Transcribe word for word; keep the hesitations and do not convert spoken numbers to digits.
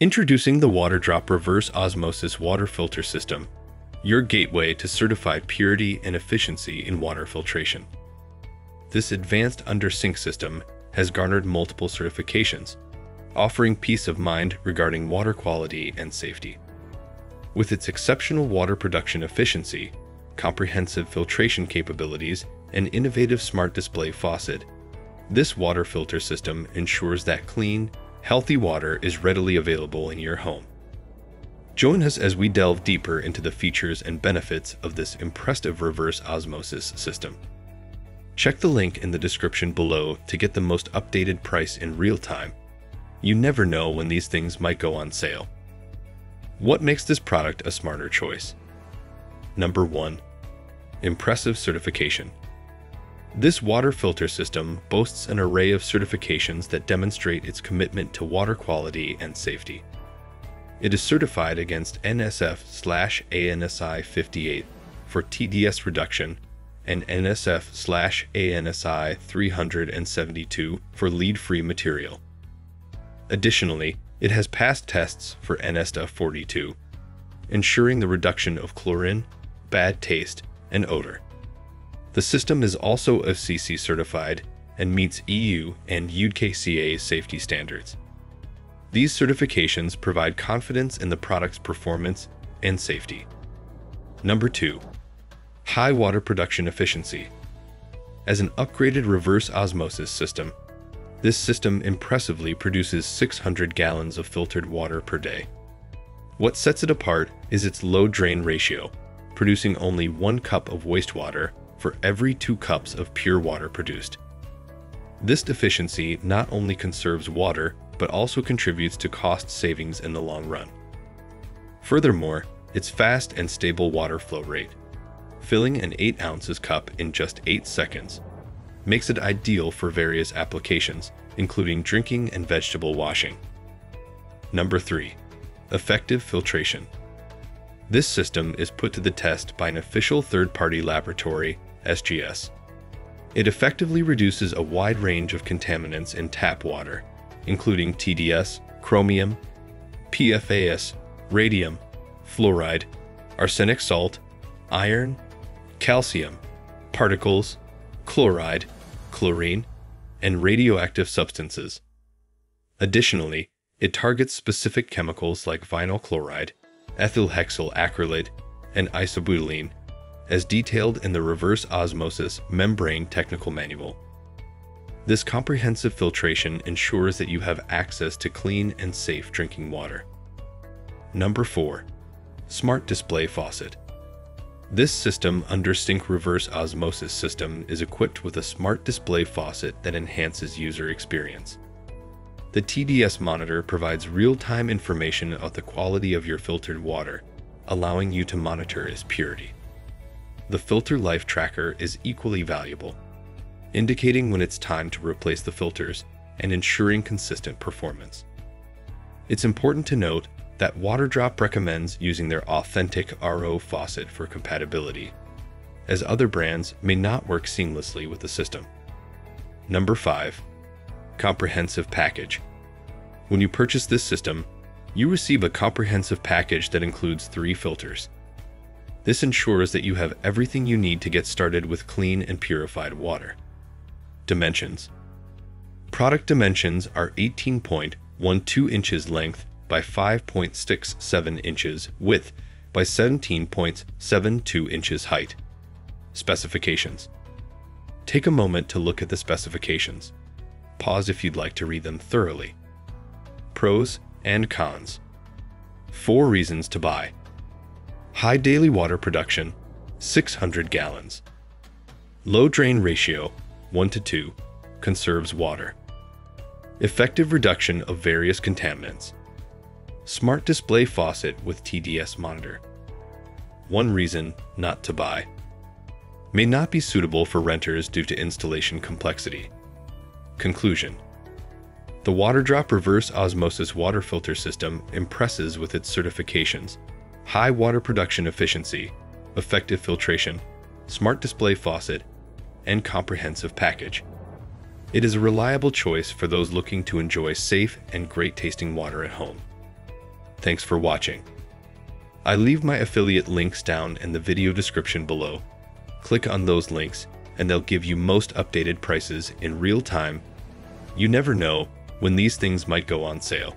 Introducing the Waterdrop Reverse Osmosis Water Filter System, your gateway to certified purity and efficiency in water filtration. This advanced under-sink system has garnered multiple certifications, offering peace of mind regarding water quality and safety. With its exceptional water production efficiency, comprehensive filtration capabilities, and innovative smart display faucet, this water filter system ensures that clean, healthy water is readily available in your home. Join us as we delve deeper into the features and benefits of this impressive reverse osmosis system. Check the link in the description below to get the most updated price in real time. You never know when these things might go on sale. What makes this product a smarter choice? Number one. Impressive certification. This water filter system boasts an array of certifications that demonstrate its commitment to water quality and safety. It is certified against N S F A N S I fifty-eight for T D S reduction and N S F A N S I three seventy-two for lead-free material. Additionally, it has passed tests for N S F forty-two, ensuring the reduction of chlorine, bad taste, and odor. The system is also F C C certified and meets E U and U K C A safety standards. These certifications provide confidence in the product's performance and safety. Number two. High water production efficiency. As an upgraded reverse osmosis system, this system impressively produces six hundred gallons of filtered water per day. What sets it apart is its low drain ratio, producing only one cup of wastewater for every two cups of pure water produced. This efficiency not only conserves water, but also contributes to cost savings in the long run. Furthermore, its fast and stable water flow rate, filling an eight ounces cup in just eight seconds, makes it ideal for various applications, including drinking and vegetable washing. Number three. Effective filtration. This system is put to the test by an official third-party laboratory, S G S. It effectively reduces a wide range of contaminants in tap water, including T D S, chromium, P F A S, radium, fluoride, arsenic salt, iron, calcium, particles, chloride, chlorine, and radioactive substances. Additionally, it targets specific chemicals like vinyl chloride, ethylhexyl acrylate, and isobutylene, as detailed in the Reverse Osmosis Membrane Technical Manual. This comprehensive filtration ensures that you have access to clean and safe drinking water. Number four. Smart Display Faucet. This system under sink reverse osmosis system is equipped with a smart display faucet that enhances user experience. The T D S monitor provides real-time information about the quality of your filtered water, allowing you to monitor its purity. The filter life tracker is equally valuable, indicating when it's time to replace the filters and ensuring consistent performance. It's important to note that Waterdrop recommends using their authentic R O faucet for compatibility, as other brands may not work seamlessly with the system. Number five. Comprehensive package. When you purchase this system, you receive a comprehensive package that includes three filters. This ensures that you have everything you need to get started with clean and purified water. Dimensions. Product dimensions are eighteen point one two inches length by five point six seven inches width by seventeen point seven two inches height. Specifications. Take a moment to look at the specifications. Pause if you'd like to read them thoroughly. Pros and cons. Four reasons to buy. High daily water production, six hundred gallons. Low drain ratio, one to two, conserves water. Effective reduction of various contaminants. Smart display faucet with T D S monitor. One reason not to buy. May not be suitable for renters due to installation complexity. Conclusion. The Waterdrop Reverse Osmosis Water Filter System impresses with its certifications, high water production efficiency, effective filtration, smart display faucet, and comprehensive package. It is a reliable choice for those looking to enjoy safe and great tasting water at home. Thanks for watching. I leave my affiliate links down in the video description below. Click on those links and they'll give you most updated prices in real time. You never know when these things might go on sale.